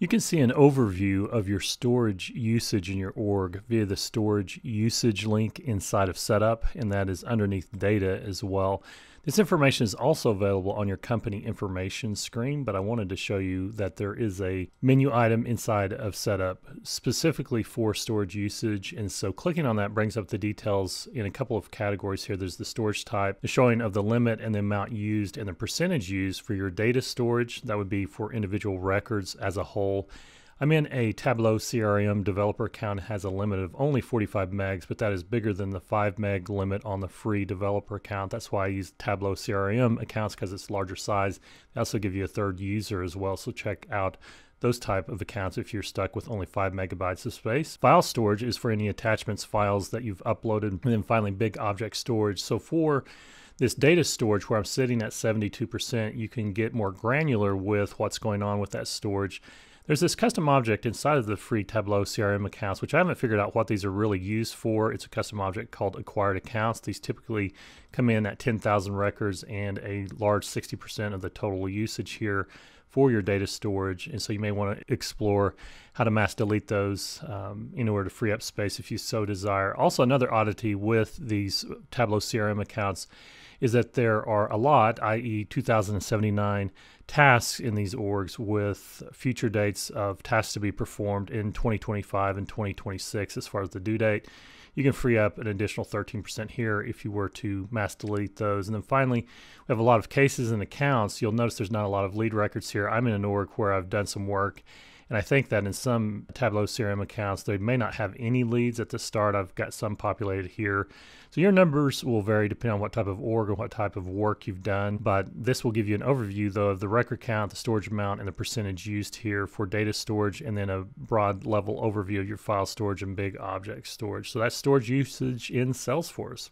You can see an overview of your storage usage in your org via the storage usage link inside of Setup, and that is underneath Data as well. This information is also available on your company information screen, but I wanted to show you that there is a menu item inside of Setup specifically for storage usage. And so clicking on that brings up the details in a couple of categories here. There's the storage type, the showing of the limit and the amount used and the percentage used for your data storage. That would be for individual records as a whole. I'm in a Tableau CRM developer account. It has a limit of only 45 megs, but that is bigger than the 5 meg limit on the free developer account. That's why I use Tableau CRM accounts, because it's larger size. They also give you a third user as well, so check out those type of accounts if you're stuck with only 5 megabytes of space. File storage is for any attachments, files that you've uploaded, and then finally big object storage. So for this data storage where I'm sitting at 72%, you can get more granular with what's going on with that storage. There's this custom object inside of the free Tableau CRM accounts, which I haven't figured out what these are really used for. It's a custom object called acquired accounts. These typically come in at 10,000 records and a large 60% of the total usage here for your data storage. And so you may want to explore how to mass delete those in order to free up space if you so desire. Also, another oddity with these Tableau CRM accounts is that there are a lot, i.e. 2,079 tasks in these orgs with future dates of tasks to be performed in 2025 and 2026 as far as the due date. You can free up an additional 13% here if you were to mass delete those. And then finally, we have a lot of cases and accounts. You'll notice there's not a lot of lead records here. I'm in an org where I've done some work, and I think that in some Tableau CRM accounts, they may not have any leads at the start. I've got some populated here. So your numbers will vary depending on what type of org or what type of work you've done, but this will give you an overview though of the record count, the storage amount, and the percentage used here for data storage, and then a broad level overview of your file storage and big object storage. So that's storage usage in Salesforce.